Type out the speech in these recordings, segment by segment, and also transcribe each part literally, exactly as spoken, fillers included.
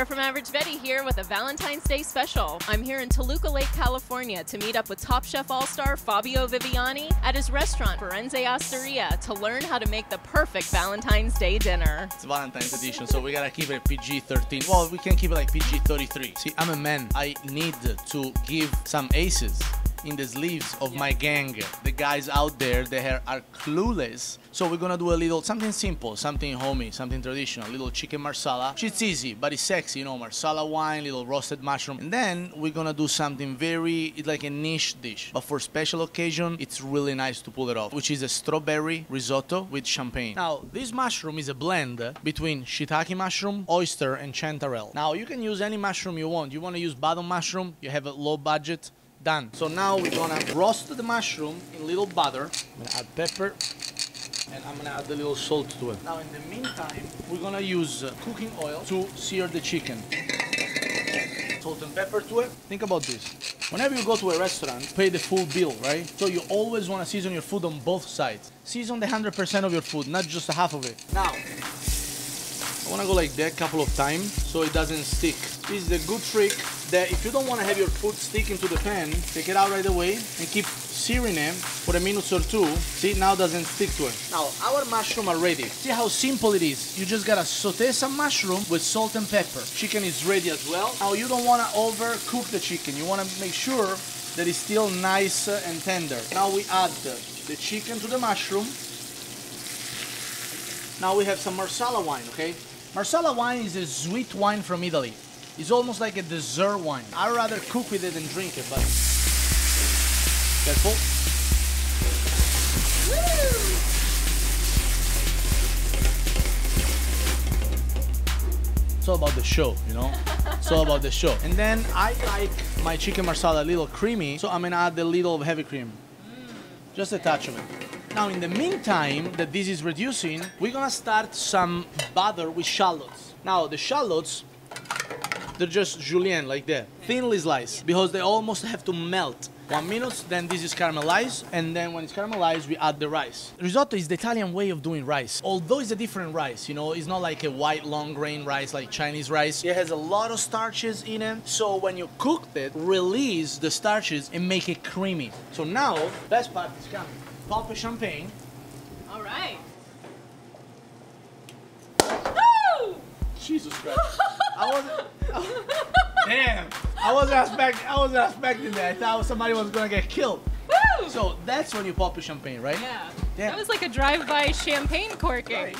Sarah from Average Betty here with a Valentine's Day special. I'm here in Toluca Lake, California to meet up with Top Chef All-Star Fabio Viviani at his restaurant, Firenze Osteria, to learn how to make the perfect Valentine's Day dinner. It's Valentine's edition, so we gotta keep it P G thirteen. Well, we can keep it like P G thirty-three. See, I'm a man. I need to give some aces in the sleeves of my gang. The guys out there, they are clueless. So we're gonna do a little something simple, something homey, something traditional, a little chicken marsala. It's easy, but it's sexy, you know, marsala wine, little roasted mushroom. And then we're gonna do something very, it's like a niche dish, but for special occasion, it's really nice to pull it off, which is a strawberry risotto with champagne. Now, this mushroom is a blend between shiitake mushroom, oyster, and chanterelle. Now, you can use any mushroom you want. You wanna use button mushroom, you have a low budget, done. So now we're gonna roast the mushroom in little butter. I'm gonna add pepper and I'm gonna add a little salt to it. Now in the meantime, we're gonna use cooking oil to sear the chicken. Salt and pepper to it. Think about this. Whenever you go to a restaurant, pay the full bill, right? So you always wanna season your food on both sides. Season the one hundred percent of your food, not just half of it. Now, I wanna go like that a couple of times so it doesn't stick. This is a good trick that if you don't wanna have your food sticking to the pan, take it out right away and keep searing them for a minute or two. See, now it doesn't stick to it. Now, our mushroom are ready. See how simple it is. You just gotta saute some mushroom with salt and pepper. Chicken is ready as well. Now, you don't wanna overcook the chicken. You wanna make sure that it's still nice and tender. Now we add the chicken to the mushroom. Now we have some Marsala wine, okay? Marsala wine is a sweet wine from Italy. It's almost like a dessert wine. I'd rather cook with it than drink it, but... Careful. Woo! It's all about the show, you know? It's all about the show. And then I like my chicken marsala a little creamy, so I'm gonna add a little of heavy cream. Mm. Just a touch of it. Now, in the meantime that this is reducing, we're gonna start some butter with shallots. Now, the shallots, they're just julienne, like that. Thinly sliced, because they almost have to melt. One minute, then this is caramelized, and then when it's caramelized, we add the rice. Risotto is the Italian way of doing rice, although it's a different rice, you know, it's not like a white long grain rice like Chinese rice. It has a lot of starches in it, so when you cook it, release the starches and make it creamy. So now, best part is coming. Pop the champagne. All right. Woo! Jesus Christ. I wasn't. I, damn. I wasn't expecting. I wasn't expecting that. I thought somebody was gonna get killed. Woo! So that's when you pop the champagne, right? Yeah. Damn. That was like a drive-by champagne corking. Right.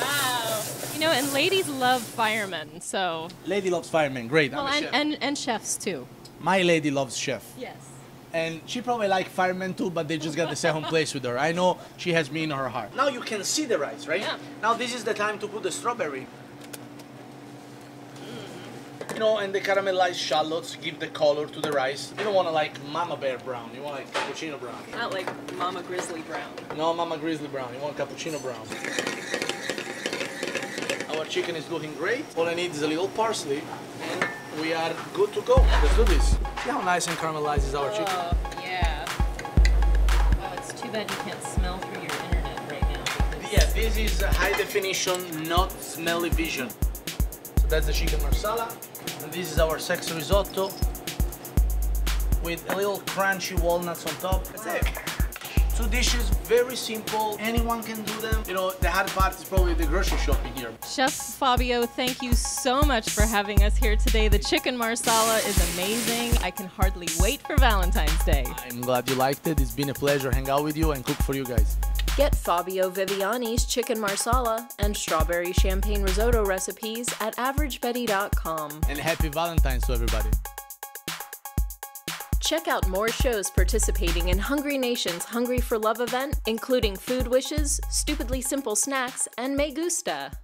Wow. You know, and ladies love firemen, so... Lady loves firemen, great. Well, I'm a and, chef. And, and chefs, too. My lady loves chef. Yes. And she probably likes firemen, too, but they just got the second place with her. I know she has me in her heart. Now you can see the rice, right? Yeah. Now this is the time to put the strawberry. Mm. You know, and the caramelized shallots give the color to the rice. You don't want to like Mama Bear brown. You want like cappuccino brown. Not like Mama Grizzly brown. No, Mama Grizzly brown. You want cappuccino brown. Our chicken is looking great. All I need is a little parsley, and we are good to go. Let's do this. See how nice and caramelizes our oh, chicken? Yeah. Oh, it's too bad you can't smell through your internet right now. Yeah, this is a high definition, not smelly vision. So that's the chicken marsala, and this is our sexy risotto with a little crunchy walnuts on top. That's wow. it. Two dishes, very simple, anyone can do them. You know, the hard part is probably the grocery shopping here. Chef Fabio, thank you so much for having us here today. The chicken marsala is amazing. I can hardly wait for Valentine's Day. I'm glad you liked it. It's been a pleasure to hang out with you and cook for you guys. Get Fabio Viviani's chicken marsala and strawberry champagne risotto recipes at average betty dot com. And happy Valentine's to everybody. Check out more shows participating in Hungry Nation's Hungry for Love event, including Food Wishes, Stupidly Simple Snacks, and MmmMeGusta.